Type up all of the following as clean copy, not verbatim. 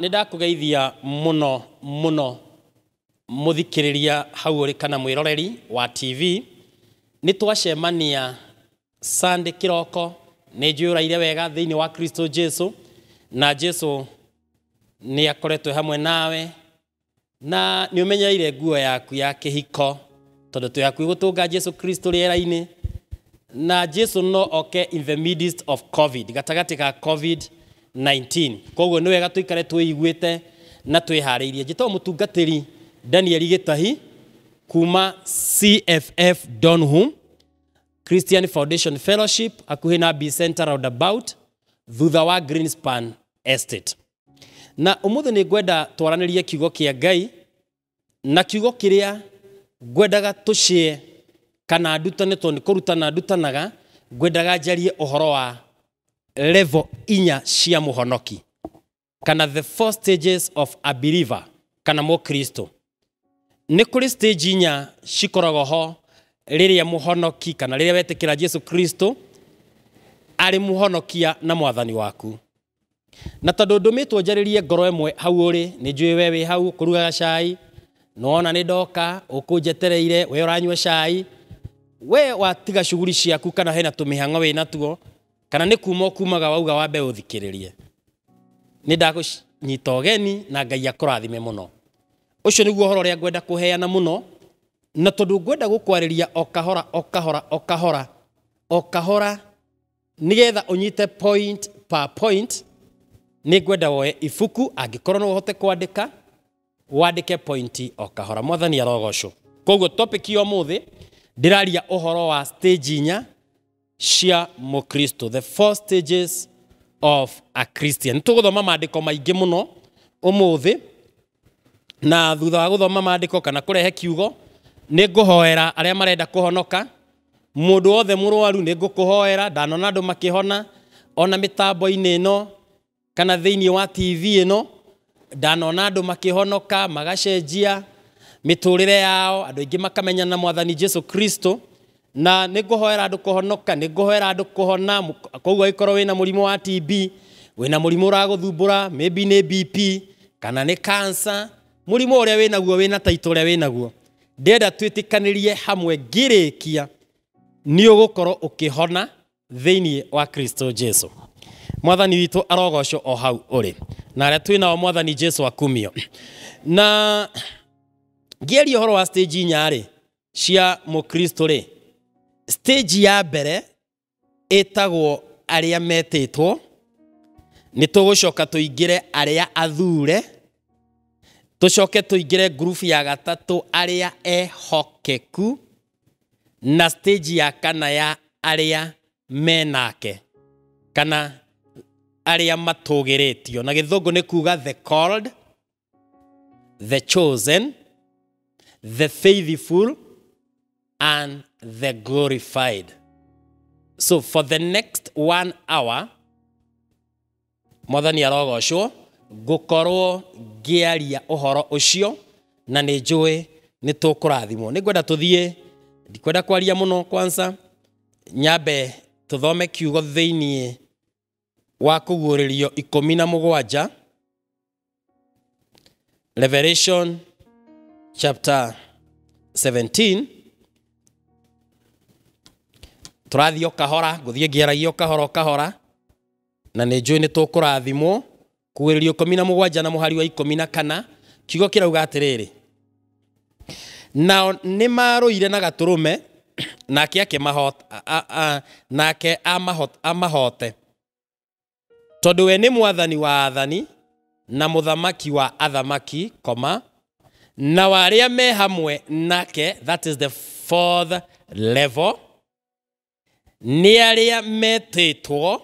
nidakugeithia muno muno muthikiriria hau uri kana mwiroreri wa TV. Nitwacemania Sunday kiroko nijuraire wega thiini wa Kristo Jesu, na Jesu ni akoretwe hamwe nawe na niumenyeire nguo yaku ya kihiko tondu twakwigotunga Jesu Kristo riera-ini, na Jesu no oke in the midst of COVID, gatagati ka COVID-19. Koguo ni wega tuikare twiguite na twihariirie. Jito mutungatiri Daniel Gitahi kuma CFF Donhum Christian Foundation Fellowship akuhina B Center roundabout thutha wa Greenspan Estate. Na umuthi ni gwenda twaranirie kiugo kia Ngai, na kiugo kiria gwendaga tucie kana ndutane toni kurutana ndutanaga gwendaga jarie uhoro wa level inya cia muhonoki kana the four stages of a believer kana mo Kristo. Ni kuri stage inya shikorogo ho riria muhonoki kana riria wetikira Jesu Kristo ari muhonokia na mwathani waku. Na tondu ndumitwo njaririe ngoro emwe hau uri ni njui we wi hau kurugaga cai, nona ni ndoka ukunjetereire we uranywa cai, we watiga shuguri ciaku kana hena tumihango we natuo kana ni kuma kumaga wauga wambe uthikiririe. Ni ndagunyita ogeni na Ngai akurathime muno. Ucio niguo horo ria ngwenda kuheana muno, na tondu ngwenda gukwariria okahora okahora okahora okahora nigetha unyite point per point. Nigwenda woe ifuku angikorwo no hote kwandika wandike pointi okahora. Mwathani arogocwo. Koguo topic yo muthe ndiraria uhoro wa stage inya cia mukristo, the four stages of a Christian. Tuguthoma maandiko maingi muno umuthe, na thutha wa guthoma maandiko kana kurehe kiugo ninguhoera aria marenda kuhonoka. Mundu wothe murwaru ningukuhoera, ndanona andu makihona ona mitambo-ini ino kana thiini wa TV ino, ndanona andu makihonoka magacenjia miturire yao, andu ingi makamenya na mwathani Jesu Kristo. Na ninguhoera andu kuhonoka, ninguhoera andu kuhona. Koguo ikorwo wina murimu wa TB, wina murimu uraguthumbura, maybe ni BP kana ni cancer, murimu uria winaguo wina title uria winaguo, ndenda twitikanirie hamwe ngirikia ni ugukorwo ukihona thiini wa Kristo Jesu. Mwathani witu arogocwo o hau uri na aria twinao mwathani Jesu akumio. Na ngieri horo wa stage inya ri cia mukristo ri, stage ya mbere etagwo aria metetwo. Ni tugucoka tuingire aria athure, tucoke tuingire group ya gatatu aria ehokeku, na stage ya kana ya aria menake kana aria matugiretio. Na githungu ni kuga the called, the chosen, the faithful and the glorified. So for the next 1 hour mwathani arogocwo gukorwo ngiaria uhoro ucio, na ni njui ni tukurathimwo. Ni ngwenda tuthie, ndikwenda kwaria muno, kwanza nyabe tuthome kiugo thiini wa kugurerio 17, Revelation chapter 17. Turathio kahora, guthie ngiaragio kahora kahora, na ni njui ni tukurathimwo. Kugurerio 17 na muhari wa 14 kiugo kirauga atiriri, nao ni maruire na gaturume nake amahote tondu we ni mwathani wa athani na muthamaki wa athamaki, na waria me hamwe nake. That is the fourth level. Ni aria metetwo,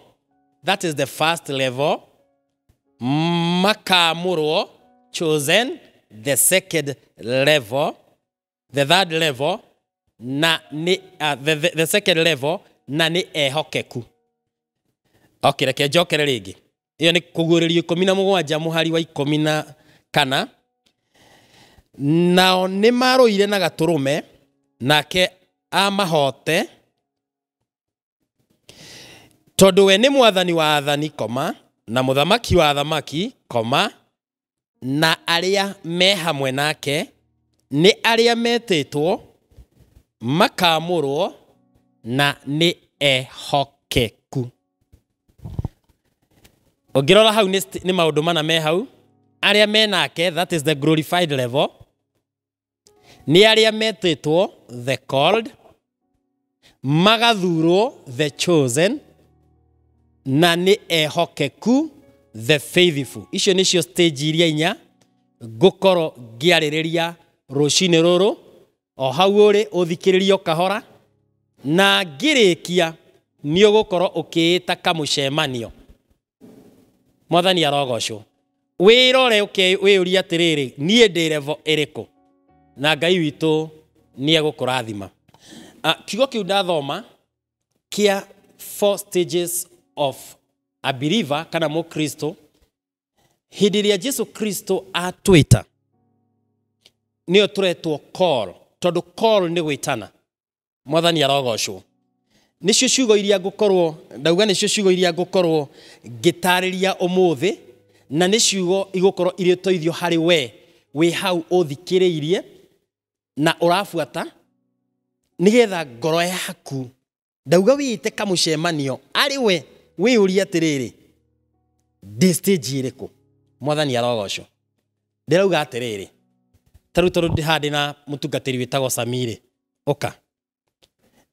that is the first level. Makamurwo, chosen, the second level. The third level na ni the second level na ni ehokeku. Okay, reke njokere ringi. Iyo ni kugurerio 17 muhari wa 14, nao ni maruire na gaturume nake amahote tondu we ni mwathani wa athani, na muthamaki wa athamaki, na aria me hamwe nake ni aria metetwo makamurwo na ni ehokeku. Ogirora hau ni maundu mana me hau aria me nake, that is the glorified level, ni aria metetwo the called, magathurwo the chosen, na ni ehokeku the faithful. Icio nicio stage iria inya gukoro giarireria rucine ruru o hau uri uthikiririo kahora na ngirikia ni ugukoro ukiita kamucemanio Mwathani arogocwo. Wirore uke wiuria atiriri nie ndirevo iriku na Ngai witu nie gukurathima. Kiugo kiu ndathoma kia four stages of a believer kana mo Kristo. Hidiria Jesu Kristo a Twitter niyo turetwo call, tondu call ni gwitana. Mwathani arogocwo. Nicio ciugo iria ngukorwo ndauga, nicio ciugo iria ngukorwo ngitariria umuthi, na niciugo igukorwo iritoithio hari we hau uthikiriirie na urafuata nigetha ngoro yaku ndauga wiite kamucemanio ari we wiuria atiriri ndi stage iriku. Mwathani arogocwo. Ndirauga atiriri tarutoru ndihandi na mutungatiri witagwo Samire oka.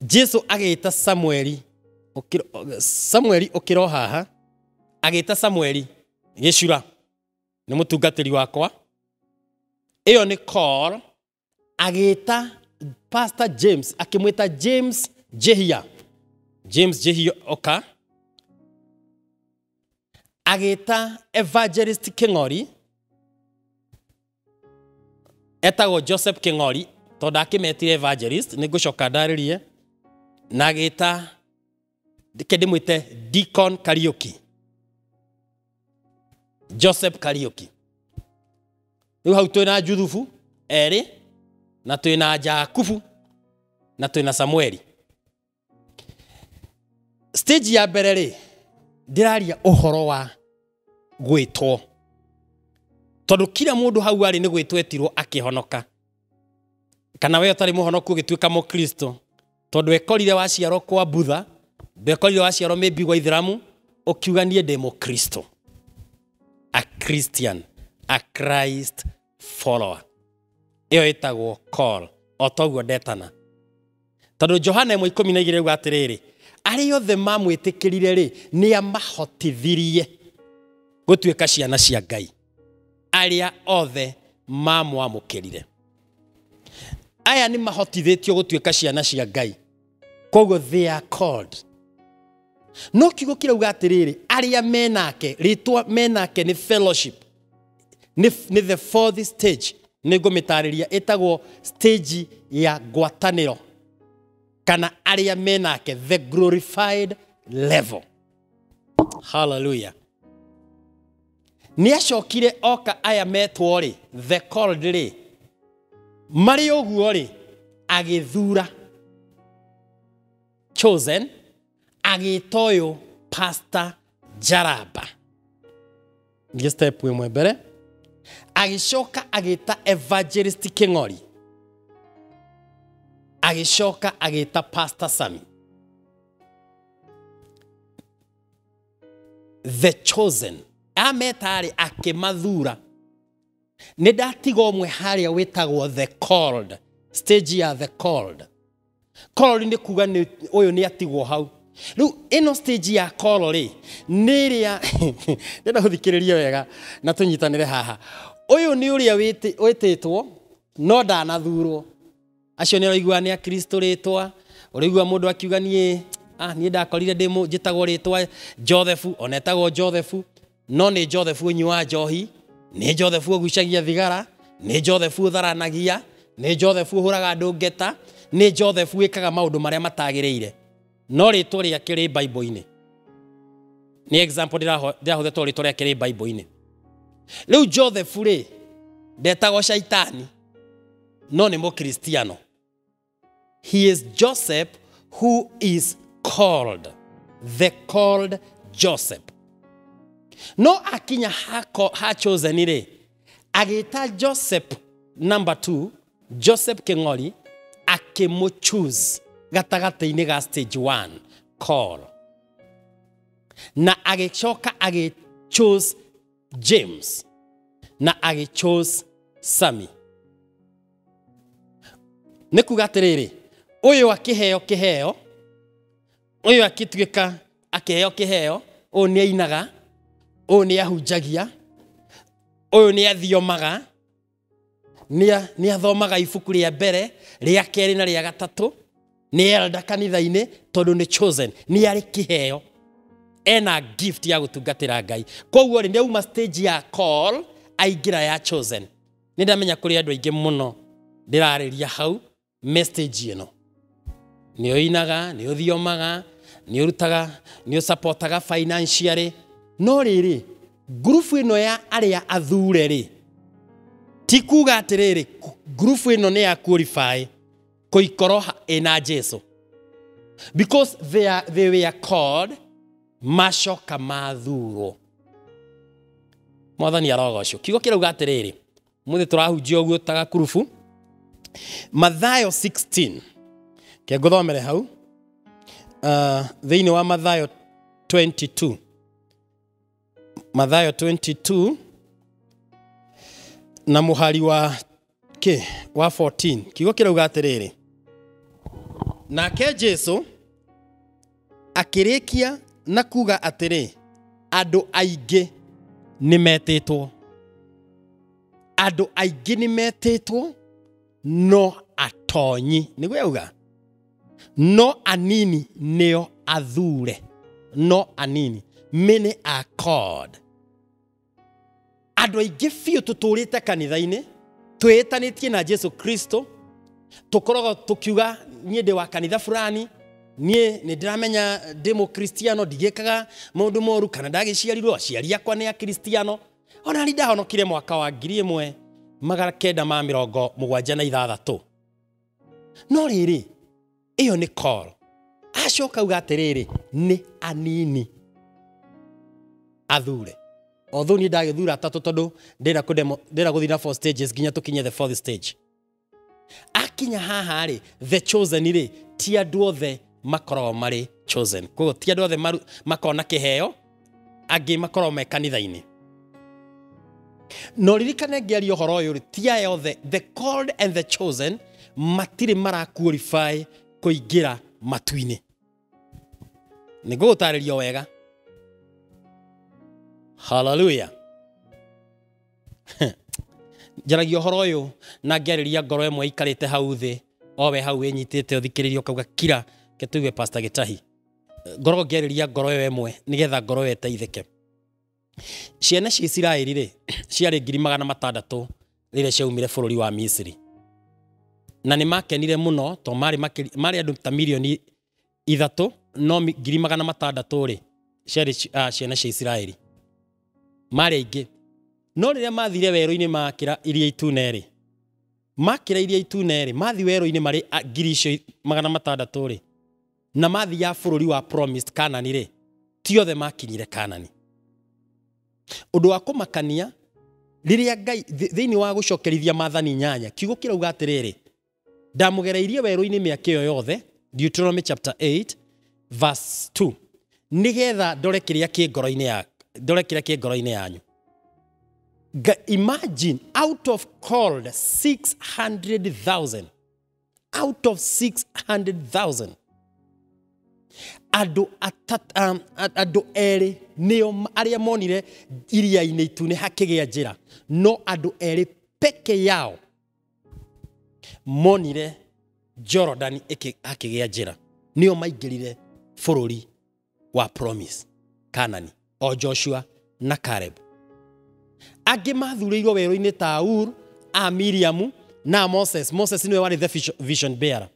Jesu ageita Samueli okiro haha, ageita Samueli Yeshua ni mutungatiri wakwa. Iyo ni call. Ageita Pastor James, akimwita James Jehia, James Jehia oka. Ageita Evangelist Kengori, etago Joseph Kengori tondu akimetire Evangelist, nigushoka ndaririe. Nageta kedimwite Deacon Karioki, Joseph Kariuki. Niu hau twina Juthubu eri, na twina Jakubu, na twina Samueli. Stage ya mbere ri ndiraria uhoro wa gwitwo, tondu kila mundu hau ari ni gwitwetirwo akihonoka. Kana we utari muhonoku ugitwika mo Kristo, tondu ekorire waciaro kwa Budha, bekorire waciaro maybe gwa Ithramu, ukiuganie demo Kristo, a Christian, a Christ follower. Iyo itagwo call otoguo detana. Tondu Johana 12:12 gwa atiriri ari othe mamwitikirire ri ni amahotithirie gutwika ciana cia Ngai, aria othe mamwamukirire. Aya ni mahotithitio gutwika ciana cia Ngai, koguo they are called. No kiugo kirauga atiriri aria menake, ritwa menake ni fellowship, ni the fourth stage. Ningumitaariria itagwo stage ya gwataniro kana aria menake the glorified level. Hallelujah. Niacokire oka aya metwo ri the called ri mari uguo ri agithura chosen, agitoyo Pastor Jaraba ngi step imwe mbere, agishoka agita Evangelist Kengori, agishoka agita Pastor Sami. The chosen ametari akimathura. Nedatigo mwe haria wetagwo the called, stage ya the called. Called ni kuga ni oyo ni atigwo hau. Riu ino stage ya call ri niria ndenda guthikiriria wega na tunyitanire haha. Oyo ni uria witetwo no ndanathurwo. Acio ni roigwa ni a Kristo ritwa, roigwa mundu akiuga nie nie ndakorire ndimo jitagwo ritwa Joseph, onetagwo Joseph, no ni Joseph nyua njohi, ni Joseph gucagia thigara, ni Joseph tharanagia, ni Joseph huraga andu ngeta, ni Joseph wikaga maundu maria matagireire. No ritwa ria kiri Bible-ini. Ni example ndirahotetwo ritwa ria kiri Bible-ini. Riu Joseph ri ndetagwo Shaitani, no ni mukristiano. He is Joseph who is called, the called Joseph. No akinya ha chosen ri Ageta Joseph number 2, Joseph Kengori, akemochuz gatagata inega stage 1 call. Na agechoka agechose James. Na agechose Sami. Nekugaterere. Oyo akiheo kiheo. Oyo akitweka akiheo kiheo. O ni ainaga. O ni ahujagia. Oyo ni athiomaga. Ni athomaga ibuku ria mbere, ria keri na ria gatatu. Ni elda kanitha-ini tondu ni chosen. Ni ari kiheo. Ena gift ya gutungatira Ngai. Koguo ri ndeuma stage ya call aingira ya chosen. Ni ndamenya kuri andu aingi muno ndirareria hau message eno. Ni oinaga, ni uthiomaga, ni urutaga, ni usupportaga financially. No riri group eno ya aria athure ri tikuga atiriri group eno ne ya qualify koikoroha ena Jesu, because they were called mashoka mathuro. Mwathani arogocyo kigo kiruga atiriri muthi turahunjia uguo taga kurufu Mathayo 16 ke gothomere hau thini wa Mathayo 22. Mathayo 22 na muhari wa ke wa 14 kigo kiruga atiriri, na ke Jesu akirekia na kuga atire adu aige ni metetwo no atonyi nigo yauga no anini neo athure, no anini many are called. Adu aige fio tuturite kanitha-ini twetanitie na Jesu Kristo tukorogo tukiuga nie de wa kanitha furani. Nie ni ndiramenya demo Kristiano ndigekaga maundu moru kana ndagiciarirwo aciari akwa ne a Kristiano. Ona ri ndahonokire mwaka wa 1976. No riri iyo ni call. Acoka uga atiriri ni anini athure. Although ni ndagithura atatu tondu ndira guthira 4 stages ginya tukinye the 4th stage. Akinya haha ri the chosen ri ti andu othe makorwo mari chosen. Ko ti andu othe makona kiheo, angi makorwo me kanitha-ini. No ririkane ngerio horo yuri ti ayothe the called and the chosen matire mara qualify kuingira matuini. Nigo taririo wega. Hallelujah. Jaragio horo yu na ngeriria ngoro emwe ikarite hau thi owe hau enyitite uthikiririo kauga kira ketuwe Pastor Gitahi. Ngoro ngeriria ngoro emwe nigetha ngoro eteitheke. Ciana cia Isiraeli ri ciari 600 rire ciaumire bururi wa Misiri. Na ni makenire muno to mari andu ta milioni 3 no 600 ri ciari ciana cia Isiraeli. Mari aingi. No riria mathire weru-ini makira iria itune ri. Makira iria itune ri mathi weru-ini mari 600 ri. Na mathi ya bururi wa promised Canaan ri ti othe makinyire Canaan. Undu wa kumakania riria Ngai thini wa gucokerithia maathani nyanya kiugo kirauga atiriri ndamugereirie weru-ini miaka iyo yothe, Deuteronomy chapter 8 verse 2, nigetha ndore kiria ki ngoro-ini yanyu. Imagine out of called 600,000, out of 600,000 adu eri neo aria monire iria ine itune hakigia njira, no adu eri peke yao monire Jordan hakigia njira neo maigirire bururi wa promise Canaan, o Joshua na Caleb. Angi mathurirwo weru-ini ta Ur, a Miriam na Moses. Moses niwe wari the vision bearer.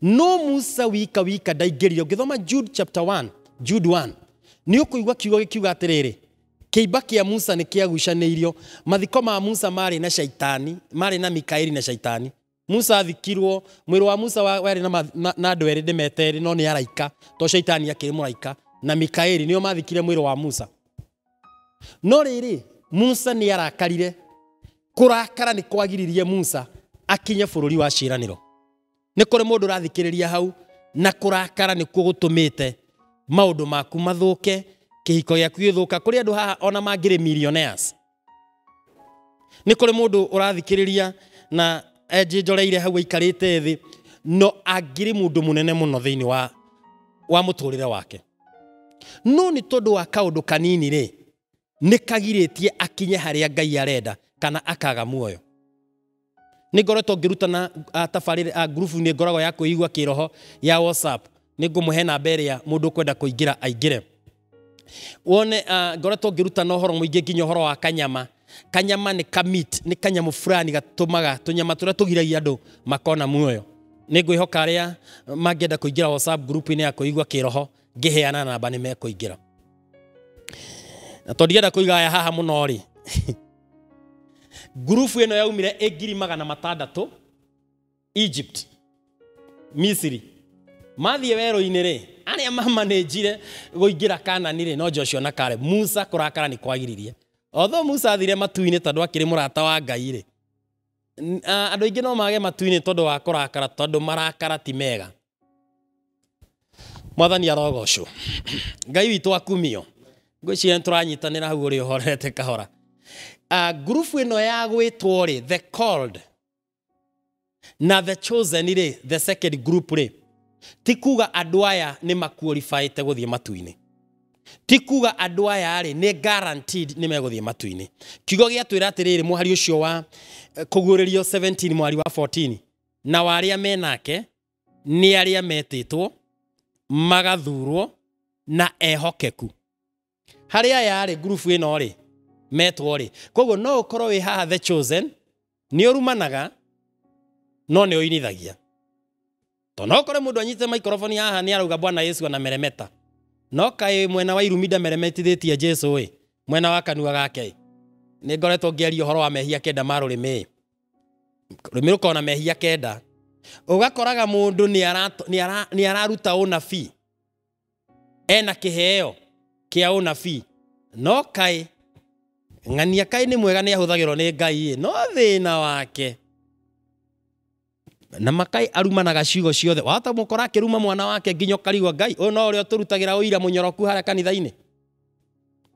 No Musa wika ndaingiririo. Ngithoma Jude chapter 1, Jude 1. Ni ukuigwa kiugo gikiuga atiriri. Kiiba kia Musa ni kiagucaneirio. Mathiko ma Musa mari na shaitani, mari na Mikaeli na shaitani. Musa athikirwo, mwiru wa Musa wari na andu eri ndimeteri no ni araika. To shaitani akiri muraika na Mikaeli niyo mathikire mwiru wa Musa. No riri Musa ni arakarire. kurakara ni kwagiririe Musa akinya bururi wa ciraniro. Ni kuri mundu rathikiriria hau na kurakara ni kugutumite maundu maku mathuke kihiko yaku ithuka kuri andu haha ona mangire millionaires. Ni kuri mundu urathikiriria na ejijoreire hau ikarite thi no agiri mundu munene muno thiini wa muturire wake. No ni tondu wa kaundu kanini ri nikagiritie akinye haria Ngai arenda kana akaga muoyo. Nigoreto ngirutana tafarire a group ni ngorago ya kuigwa kiroho ya WhatsApp ningumuhe na mbere ya mundu kwenda kuingira aingire wone. Ngoreto ngirutana horo muingi nginya horo wa kanyama. Kanyama ni kamit ni kanyamu fulani gatumaga tunyama turia tugiragia andu makona muoyo. Ningwihoka aria mangenda kuingira WhatsApp group ni ya kuigwa kiroho ngiheana namba ni mekuingira. Na tondienda kuiga ya haha muno ri gurufu eno yaumire egiri magana matandatu Egypt Misiri mathie wero inere aria mamanejire guingira Kanani ri no Joshua na Caleb. Musa kurakara ni kwagiririe otho Musa athire matuine tondu akiri murata wa Ngai ri andu ingi no mage matuine tondu wa kurakara tondu marakara ti mega. Mwathani arogocwo Ngai witu akumio ngwiciria turanyitanira hau uri uhorete kahora. Gurufu eno ya gwitwo ri the called na the chosen ri the second group ri tikuga andu aya ni makuorifaite guthie matuini. Tikuga andu aya ri ni guaranteed ni meguthie matuini. Kigo giatwira atiriri muhari ucio wa kugurerio 17 mwari wa 14 na waria menake ni aria metitwo magathurwo na ehokeku. Haria yare gurufu eno ri metwo ri kogo no ukoro wi haha the chosen ni urumanaga no ni uinithagia tono ukore mundu anyite microphone haha ni arauga Bwana Yesu ana meremeta no kai mwena wa irumida meremetithitie Jesu we mwena wa kanua gake ni ngoretwo ngeria horo wa mehia kenda maruri me rumiro kona mehia kenda ugakoraga mundu ni araruta unabii ena kiheo kia unabii no kai ngania kai ni mwega ni ahuthagirwo ni Ngai no thina wake na makai arumanaga ciugo ciothe wata mukora kiruma mwana wake nginyo karigwa Ngai no uri turutagira uira munyoroku haraka kanithaini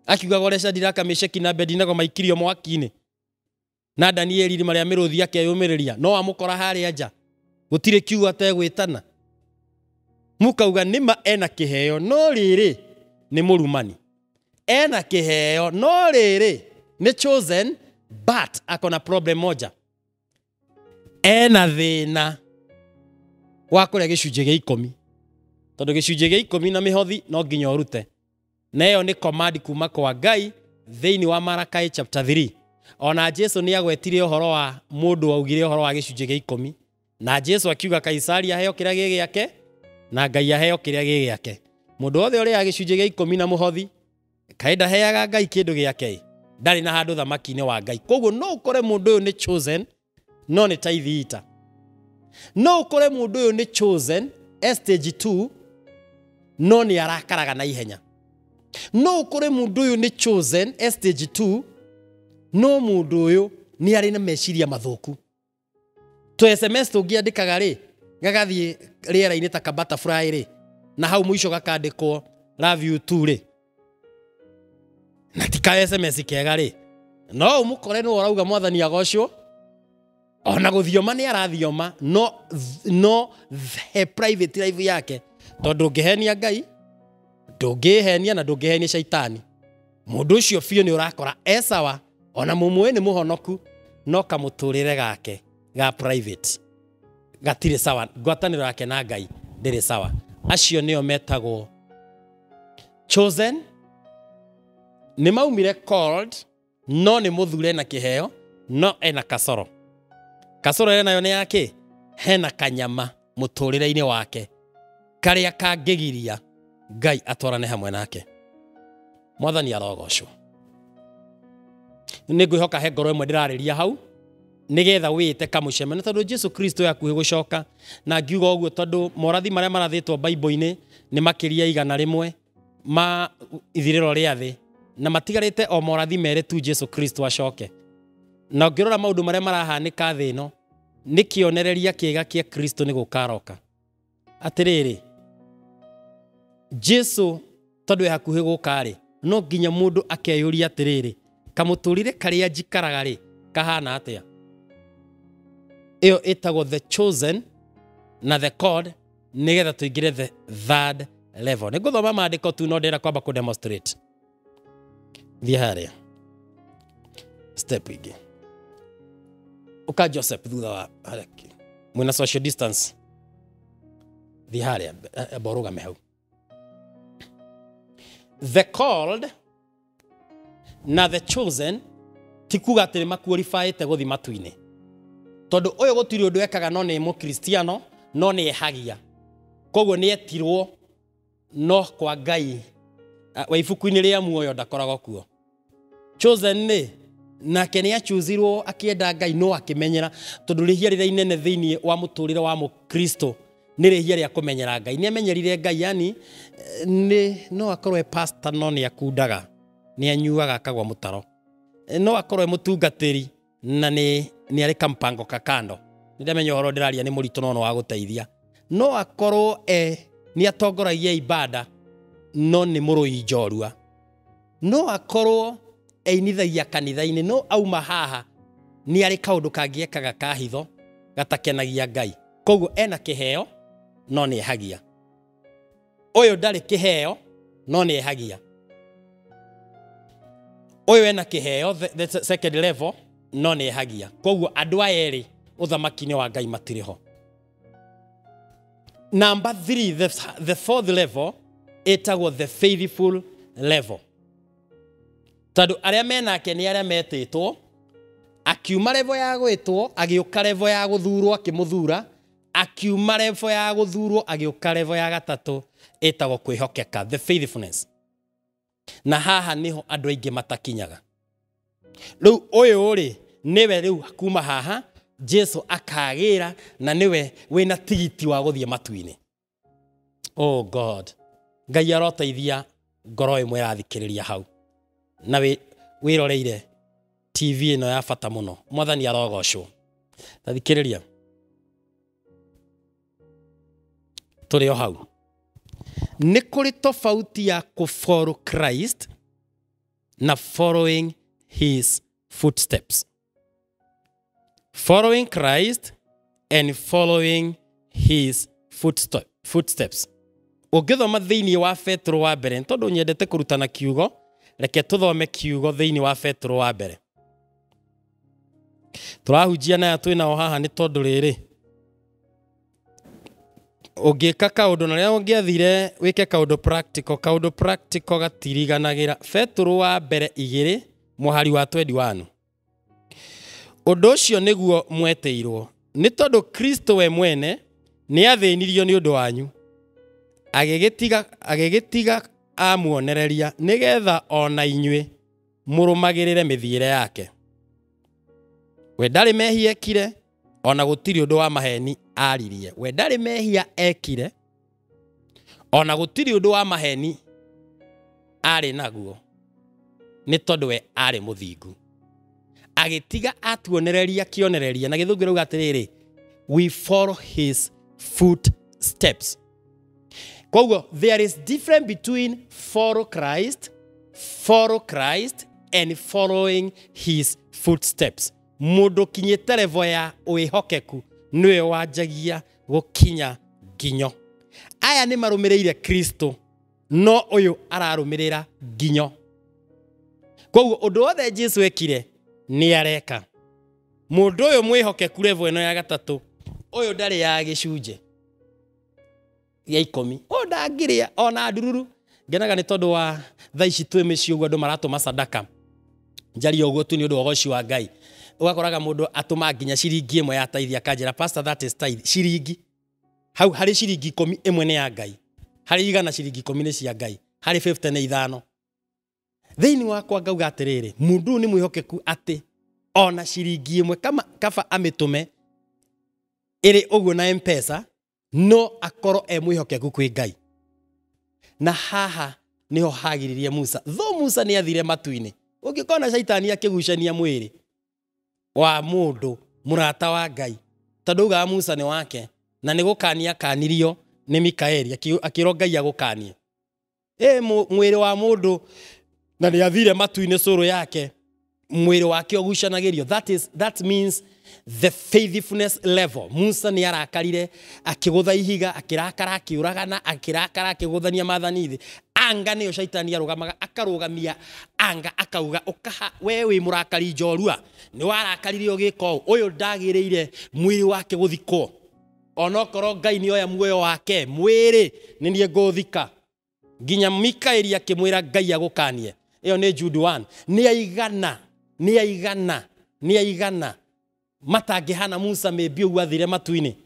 akiuga gorecha diraka mesheki na bedina go maikirio mwakini na Danieli ri maria miruthi akeyumiriria no amukora hari anja gutire kiugo ategwitana mukauga nima ena kiheo no riri ni murumani ena kiheo no riri ni chosen but akona problem moja ena thina wakore gicunje ge 10 tondu gicunje ge 10 na mihothi no nginya urute neyo ni command kuma kwa Ngai theini wa Malakai chapter 3 ona Jesu ni agwetire uhoro wa mundu augire uhoro wa gicunje ge 10 na Jesu akiuga Kaisari aheo kiria gigi yake na Ngai aheo kiria gigi yake mundu othe uri agicunje ge 10 na muhothi kaida heaga Ngai kindu giake ndari na handu thamakine wa Ngai. Koguo no ukore mundu uyu ni chosen no ni tithe eater. No ukore mundu uyu ni chosen stage 2 no ni arakaraga na ihenya. No ukore mundu uyu ni chosen stage 2 no mundu uyu ni ari na meciria mathuku. To SMS tungiandikaga ri gagathie riera-ini ta kabata fry ri na hau muisho gakandikwo love you too ri natika SMS kega ri no umukore no urauga Mwathani agocwo ona guthioma ni arathioma no the private life yake tondu ngihenia Ngai ndungihenia na ndungihenia shaitani mundu ucio fio ni urakora esawa ona mumwe ni muhonoku no kamuturire gake ga private gatire sawa gwataniro yake na Ngai ndire sawa. Acio nio metago chosen ni maumire called no ni muthure na kiheo no ena kasoro. Kasoro ena yo ne yake hena kanyama muturire-ini wake karia kangigiria Ngai atwarane hamwe nake. Mwathani arogocwo ni ngwihoka he ngoro imwe ndirariria hau nigetha wite kamuceme na tondu Jesu Kristo yakuhi gucoka na ngiuga uguo tondu morathi maria marathitwo Bible-ini ni makiria igana rimwe ma ithiriro ria thi na matigarite o morathi mere tu Jesu Kristo acoke. Na ngirora maundu maria marahanika thi no nikionereria kiega kia Kristo ni gukaroka. Atiriri Jesu tondu hakuhi gukari no nginya mundu akeyuria atiriri kamuturire karia jikaraga ri kahana atia. Iyo itago the chosen na the called nigetha tuingire the third level. Niguthoma maandiko tu no ndira kwamba ku demonstrate. Thiharia step ingi. Uka Joseph thutha wa haraki. Mwina social distance. Thiharia boruga mehau. The called na the chosen tikuga tere makuorify te guthi matuine. Tondu uyu gutiri undu ekaga no ni mu Kristiano no ni hagia. Koguo ni etirwo no kwa Ngai wa ifukuini ria muoyo ndakorago kuo. Chosen ni na kene ya chuzirwo akienda Ngai no akimenyera tondu rihia rira inene thiini wa muturire wa mu Kristo ni rihia ria kumenyera Ngai. Ni amenyerire Ngai yani ni no akorwe pastor no ni akundaga ni anyuaga kagwa mutaro. No akorwe mutungatiri na ni ari kampango kakando. Ndamenya horo ndiraria ni muritu no wa guteithia. No akoro ni atongoragia ibada no ni murui njorua. No akoro einithagia kanithaini no auma haha ni ari kaundu kangiekaga kahitho gatakenagia Ngai. Koguo ena kiheo no ni hagia. Uyu ndari kiheo no ni hagia. Uyu ena kiheo the second level no ni hagia. Koguo andu aeri uthamakini wa Ngai matiriho. Number 3, the fourth level, etago the faithful level. Tadu aria mena ke ni aria metetwo akiuma level ya gwitwo agiuka level ya guthurwo akimuthura akiuma level ya guthurwo agiuka level ya gatatu etago kwihokeka the faithfulness. Na haha niho andu aingi matakinyaga. Riu uyu ri niwe riu kuma haha Jesu akagira na niwe wina tigiti wa guthie matuine. Oh God, Ngai aroteithia ngoro imwe rathikiriria hau na wiroreire TV no ya fata muno. Mwathani arogocwo tathikiriria turi hau. Ni kuri tofauti ya ku follow Christ na following his footsteps. Following Christ and following his footsteps. Ugithoma thiini wa Petro wa mbere tondu nyendete kurutana kiugo reke tuthome kiugo thiini wa Petro wa mbere. Turahujia na twina haha ni tondu riri ugika kaundu na ria ungiathire wike kaundu practical gatiriganagera Petro wa mbere 2 muhari wa 21. Undu ucio niguo mweteirwo ni tondu Kristo we mwene ni athinirio ni undu wanyu agegetiga amuonereria nigetha ona inywe murumagirire mithiire yake. We ndari mehia ekire ona gutiri undu wa maheni aririe. We ndari mehia ekire ona gutiri undu wa maheni ari naguo ni tondu we ari muthingu. Agetiga atuonereria kionereria na githungiro gatiriri we follow his footsteps. Koguo there is difference between follow Christ and following his footsteps. Mundu kinyete level ya wihokeku niwe wanjagia gukinya ginyo. Aya ni marumireire Kristo no uyu ararumirira ginyo. Koguo undu wothe Jesu ekire ni areka. Mundu uyu mwihokeku level eno ya gatatu uyu ndari ya gicunje ya 10. O ndangiria ona ndururu ngenaga ni tondu wa thaici twi micio andu maratuma sadaka njari uguo tu ni undu ogoci wa Ngai. Ugakoraga mundu atuma nginya shiringi imwe ya taithia kanjira pastor that is tithe shiringi hau hari shiringi 10 imwe ni ya Ngai hari igana shiringi 10 ni cia Ngai hari 50 ni 5. Thini wakwa ngauga atiriri mundu ni mwihokeku ati ona shiringi imwe kama kafa amitume iri uguo na M-Pesa no akoro mwihokeku kwi Ngai. Na haha niho hagiririe Musa. Tho Musa ni athire matuine. Ungikona shaitani akigucania mwiri wa mundu murata wa ngai tondu ga Musa ni wake na ni gukania kanirio ni Mikaeli akiro ngai agukanie mwiri wa mundu na ni athire matuine suru yake mwiri wake ogucanagirio. That means the faithfulness level. Musa ni arakarire akigutha ihiga akirakara akiuragana akirakara akiguthania mathanithi anga niyo shaitani arugamaga akarugamia anga akauga ukaha wewe murakari njorua ni warakarire ugiko uyu ndagireire mwiri wake guthiko onokoro ngai ni oya muoyo wake mwiri ni nie guthika ginya Mikaeli akimwira ngai agukanie iyo ni Jude 1 ni aigana matangihana Musa mebi ugwathire matuini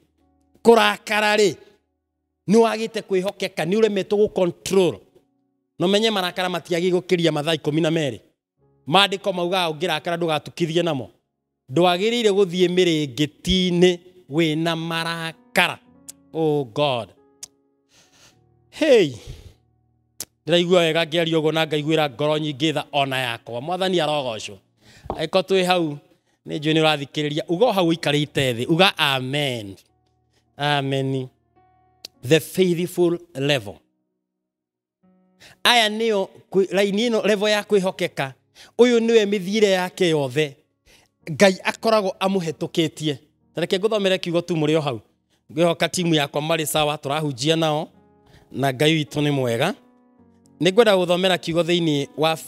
kurakara ri ni wagite kwihokeka ni uremeto gu control no menye marakara matiagi gukiria mathaa 12 maandiko mauga ungirakara ndugatukithie namo ndwagirire guthie miringitini we na marakara. Oh God, hey, ndiraigua wega ngiario ugo na ngaiguira ngoro nyingitha ona yakwa mwathani arogocwo aiko twi hau ne joni rathikiriria ugo hau ikarite thi uga amen amen. The faithful level aya neo laini no level ya kwihokeka uyu niwe mithire yake yothe ngai akorago amuhetukitie tareke nguthomere kiugo tu muri hau ngihoka timu yakwa mari sawa turahunjia nao na ngai witu ni mwega. Ningwenda guthomera kiugo theini wa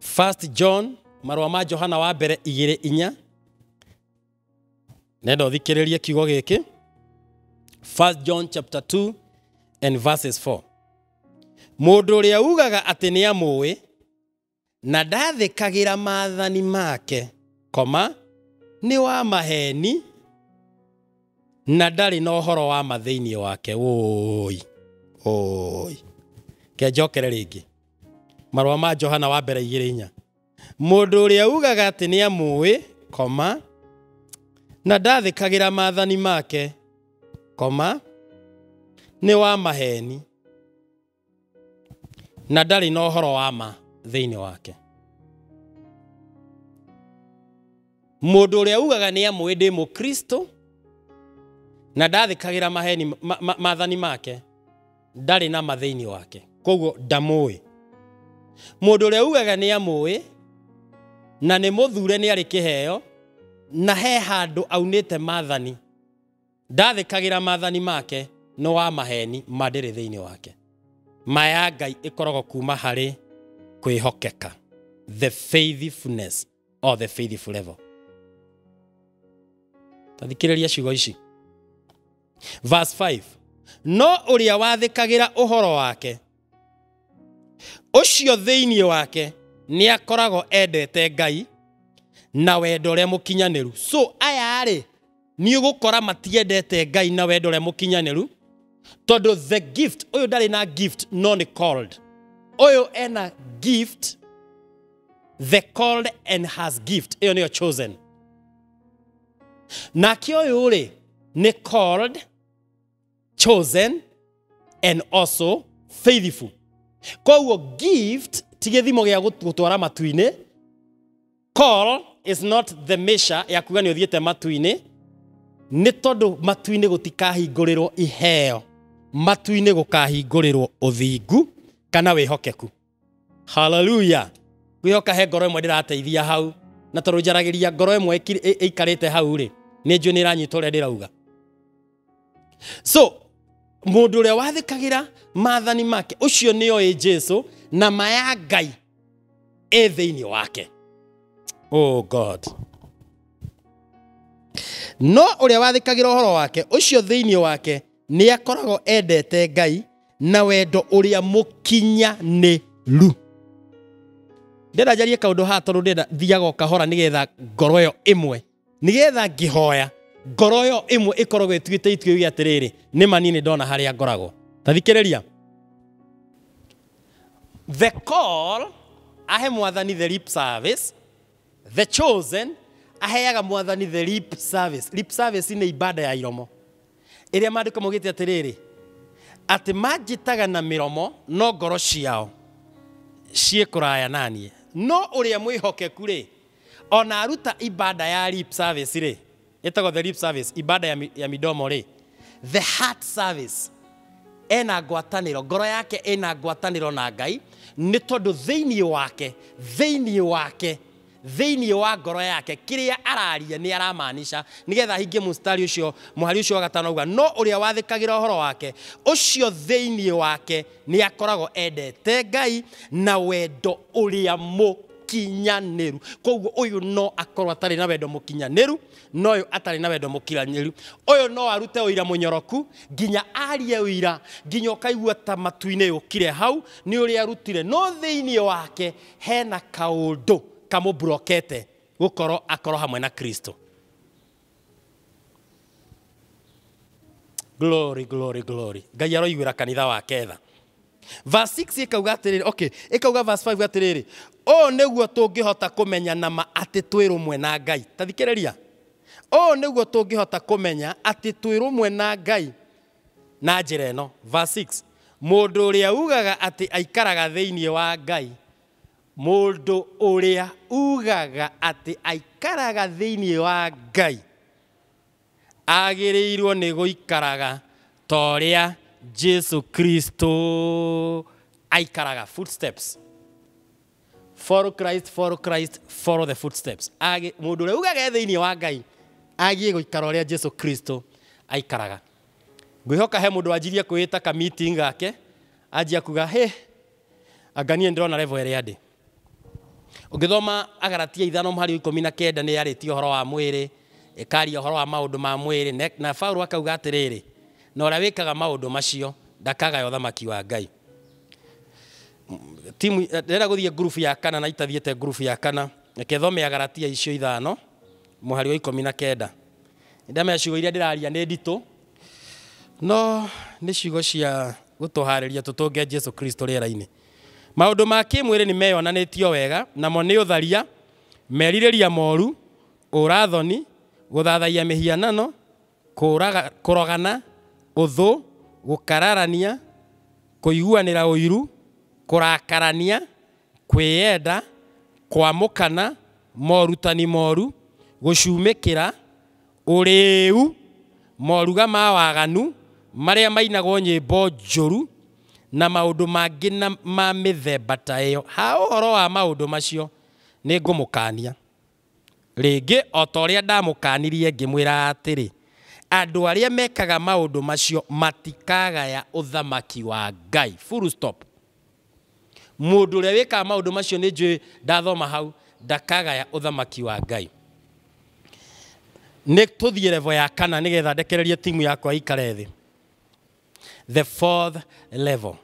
First John marwa ma Johana wa mbere 2:4 nendo thikiririe kiugo giki. First John chapter 2 and verses 4. Mundu ria ugaga ati ni amui na ndathikagira maathani make koma ni wa maheni na ndari no horo wa mathini wake. Oi ke jokere ringi marwa ma Johana wa mbere 2:4. Mundu ria ugaga ati ni amui koma na ndathikagira maathani make koma ni wa maheni na ndari no horo wa ma thini wake. Mundu ria ugaga ni amui ndi mu Kristo na ndathikagira maheni maathani make ndari na mathini wake koguo ndamui. Mundu ria ugaga ni amui na ni muthure ni ari kiheo na he handu aunite maathani ndathikagira maathani make no wa maheni madire thini wake maya ngai ikorogo kuma hari kwihokeka. The faithfulness or the faithful level tadikiriria ciugo ici. Verse 5. No uria wathikagira uhoro wake ucio thini wake ni akorago endete ngai na wendo ria mukinyaniru. So aya ari ni ugukora matiendete ngai na wendo ria mukinyaniru tondu the gift uyu ndari na gift no ni called uyu ena gift the called and has gift iyo niyo chosen na kiyo ri ni called chosen and also faithful. Kwa gift tigethimo gia gutwara matuine, call is not the measure ya kuga ni uthiete matuine ni tondu matuine gutikahingurirwo iheo matuine gukahingurirwo uthingu kana wihokeku. Hallelujah. Wihoka he ngoro imwe ndirateithia hau na tondu njaragiria ngoro imwe ikarite hau ri ni njuni ranyitore ndirauga. So mundu ria wathikagira maathani make ucio ni oe Jesu na maya ngai etheini wake. Oh God. No uria wathikagira horo wake ucio theini wake ni akorago endete ngai na wendo uria mukinya ni lu. Ndira jarie kaundu ha tondu ndira thiaga kahora nigetha ngoro yo imwe nigetha ngihoya ngoroyo imwe ikorogo itwite itwe yatiriri ni manini ndona haria ngorago tathikereria. The call ahe mwathani the lip service, the chosen aheaga mwathani the lip service. Lip service ni ibada ya iromo iria maandiko mugite atiriri ati majitaga na miromo no ngoro ciao ciekuraya nanie no uria mwihokeku ri ona aruta ibada ya lip service ri itago the lip service ibada ya midomo ri the heart service ena ngwataniro ngoro yake ena ngwataniro na Ngai ni tondu theini wake thĩinĩ wa ngoro yake kiria araria ni aramaanisha nigetha hinge mustari ucio muhari ucio gatano uga no uria wathikagira uhoro wake ucio thĩinĩ wake ni akorago endete Ngai na wendo uria mukinyaniru koguo uyu no akorwa atari na wendo mukinyaniru no uyu atari na wendo mukinyaniru uyu no arute uira munyoroku ginya arie uira ginya ukaigua ta matuine ukire hau ni uria arutire no thĩinĩ wake hena kaundu kamo brokete gukoro akoro hamwe na Kristo. Glory, glory, glory. Ngai aroigwira kanitha wa ketha. Verse 6 ikauga atiriri, okay, ikauga verse 5 atiriri. O niguo tungihota kumenya nama ati twirumwe na Ngai. Tathikereria. O niguo tungihota kumenya ati twirumwe na Ngai. Na njira ino, verse 6. Mundu uria ugaga ati aikaraga thĩinĩ wa Ngai. Moldo uria ugaga ati aikaraga thĩinĩ wa Ngai agĩrĩirwo nĩ gũikaraga toria Jesu Kristo aikaraga footsteps follow Christ follow the footsteps age mũndũ ũrĩa ugaga thĩinĩ wa Ngai agie gũikara ũrĩa Jesu Kristo aikaraga ngwĩhoka he mũndũ anjirie kwĩta ka meeting gake anjia kuga he anganie ndĩrona level ĩrĩa ndĩ ugithoma agaratia ithano muhari 19 ni yaritio horo wa mwiri ikaria horo wa maundu ma mwiri na Paulo akauga atiriri no ra wikaga maundu macio ndakaga yotha maki wa Ngai timu ndira guthie group ya kana na itathiete group ya kana nikethome agaratia icio ithano muhari 19 ndame ciugo iria ndiraria ni nditu no ni ciugo cia gutuhariria tutunge Jesu Kristo riraini maundu ma kimwiri ni meyonanitio wega namo ni utharia meririria moru urathoni guthathaiya mihianano kuraga kurogana uthu gukararania kuiguanira uiru kurakarania kwiyenda kwamukana morutani moru gucumikira uriu moruga ma waganu maria mainagwo nyimbo njuru na maundu mangi na ma mithemba ta iyo ha uhoro wa maundu macio ni ngumukania ringi otoria ndamukanirie ngimwira atiri andu aria mekaga maundu macio matikaga ya uthamaki wa Ngai full stop mundu uria wikaga maundu macio ni njui ndathoma hau ndakaga ya uthamaki wa Ngai ni tuthirevo ya kana nigetha ndekererie timu yakwa ikare thi the fourth level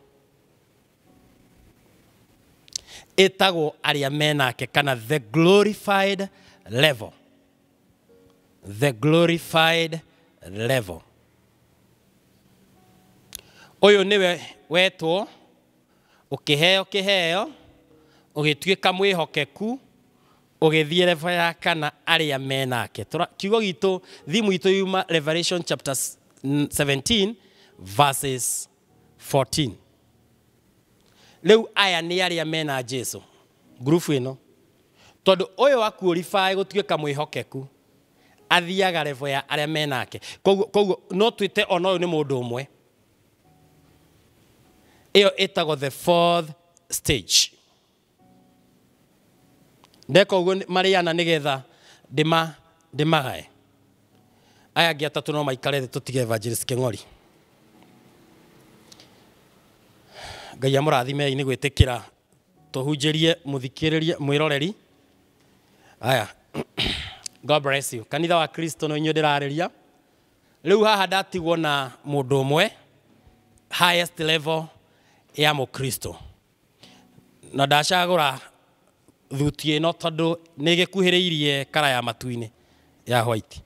etago aria menake kana the glorified level oyo niwe wetwo ukiheo kiheo ugitwika mwihokeku ugithie level ya kana aria menake kiugo gitu thimu itu yuma Revelation chapter 17 verses 14 leu aya ni aria mena Jesu group ino tondu uyu wa qualify gutwika mwihokeku athiaga level ya aria menake koguo no twite ona uyu ni mundu umwe iyo itago the fourth stage ndeko mariana nigetha ndimagae aya ngi atatu no maikare tutige Evangelist Kengori Ngai amurathime ini gwitikira tuhunjirie muthikiririe mwiroreri aya God bless you kanitha wa Kristo no inyo ndirareria riu haha ndatigwo na mundu umwe highest level ya mu Kristo na ndacagura thutie no tondu ni gikuhiriirie kara ya matuine ya white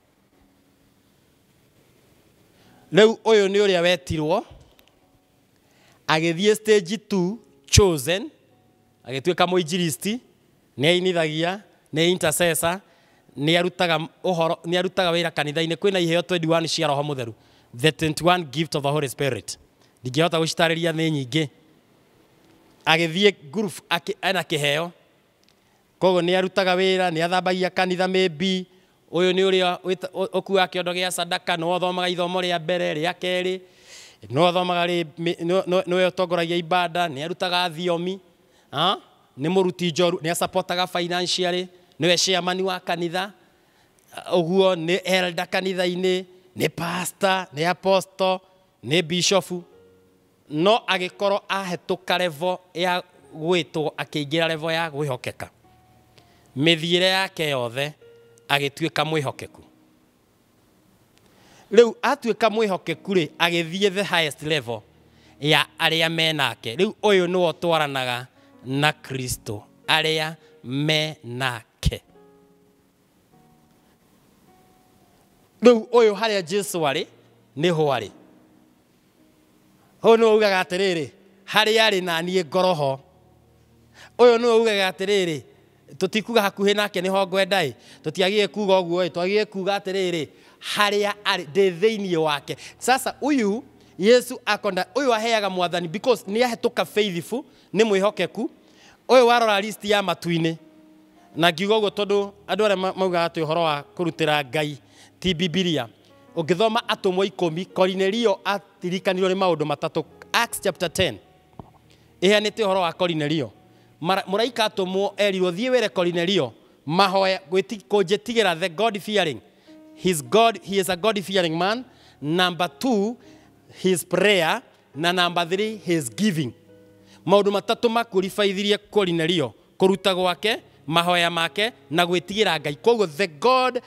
riu uyu ni uria wetirwo agithie stage 2 chosen agitweka muinjilisti ne inithagia ne intercessor ne arutaga wira kanithaini kwina iheo 21 cia roho mutheru the 21 gift of the Holy Spirit ndigihota gucitariria ni nyingi agithie group ana kiheo kogo ni arutaga wira ni athambagia kanitha maybe uyu ni uria ukua kiondo gia sadaka no thomaga ithomo ria mbere ria keri no thomaga ri no utongoragia ibada ni arutaga thiomi ni muruti njoru ni supportaga financially ni we chairman wa kanitha uguo ni elder kanitha-ini ni pastor ni apostle ni bishop no agikoro ahetuka level ya gwitwo akiingira level ya gwihokeka mithiire yake yothe agituika mwihokeku riu atuika mwihokeku ri agithie the highest level ya aria menake riu uyu ni otwaranaga na Kristo aria menake riu uyu haria Jesu ari ni hwari uyu no ugaga atiriri haria ari na nie ngoroho uyu no ugaga atiriri tutikuga hakuhe nake ni ho ngwendai tutiagie kuga oguo twagie kuga atiriri haria ari ndithini wake sasa uyu Yesu akonda uyu aheaga mwathani because ni ahetuka faithful ni mwihokeku uyu warora list ya matuine na ngiuga uguo tondu andu aria mauga atu horo wa kurutira ngai ti Biblia ungithoma atumwa 10 Cornelio atirikanirwo ni maundu matatu Acts chapter 10 ihanite horo wa Cornelio muraika atumwo erirwo thie were Cornelio mahoya gwitikunjitigira the God fearing he is a God fearing man number 2 his prayer na number 3 his giving maundu matatu makurifaithirie Cornelio kuruta gwake mahoya make na gwitigira ngai koguo the God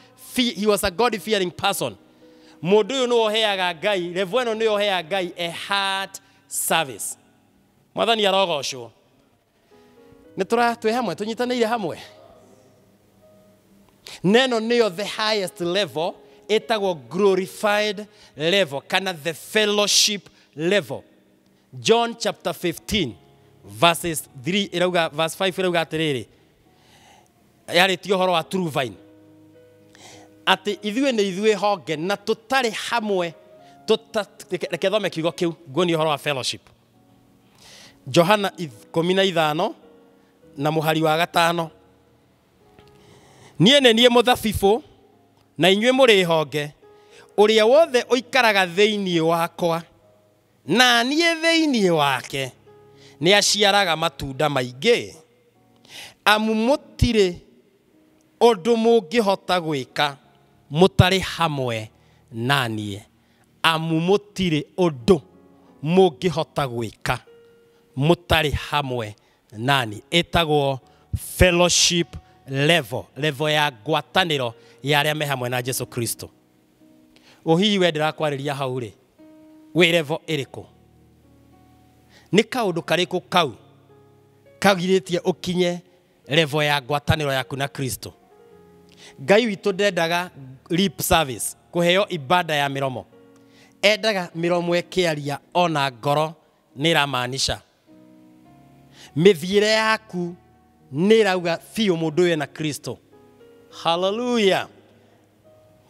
he was a God fearing person mundu uyu no heaga ngai levueno no heaga ngai a heart service mwathani arogocwo netura twe hamwe tunyitanire hamwe neno niyo the highest level etagwo glorified level kana the fellowship level John chapter 15 verses 3 irauga verse 5 irauga atiriri yari tio horo wa true vine ati ithuĩ nĩ ithuĩ honge na tũtarĩ hamwe tũtathome kiugo kĩu ngũni ũhoro wa fellowship Johana 15 na mũhari wa 5 niĩ nĩ niĩ mũthabibũ na inyuĩ mũrĩ honge ũrĩa wothe ũikaraga thĩinĩ wakwa na niĩ thĩinĩ wake nĩ aciaraga matunda maingĩ amu mũtirĩ ũndũ mũngĩhota gwĩka mutari hamwe nanie amu mutire odo mugihota gwika mutari hamwe nani etagwo fellowship level ya gwataniro ya aria me hamwe na Jesu Kristo uhi we ndirakwariria hau ri we level iriko ni kaundu kariko kau kagiritie ukinye level ya gwataniro yaku na Kristo Ngai witu ndendaga lip service kuheo ibada ya miromo endaga miromo ekiaria ona ngoro niramaanisha mithiire yaku nirauga fiu mundu we na Kristo hallelujah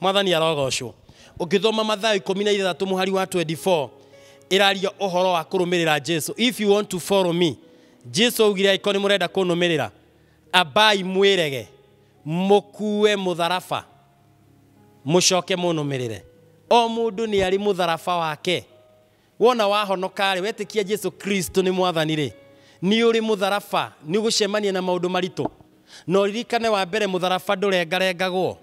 mwathani arogocwo ukithoma Mathayo 16 muhari wa 24 iraria uhoro wa kurumirira Jesu if you want to follow me Jesu augire ikoni murenda kunumirira abai mwirege mukue mutharafa mushoke munumirire o mundu ni ari mutharafa wake wona wahonoka ri wetikia Jesu Kristo ni mwathani ri ni uri mutharafa ni gucemania na maundu marito no ririkane wa mbere mutharafa ndurengarengagwo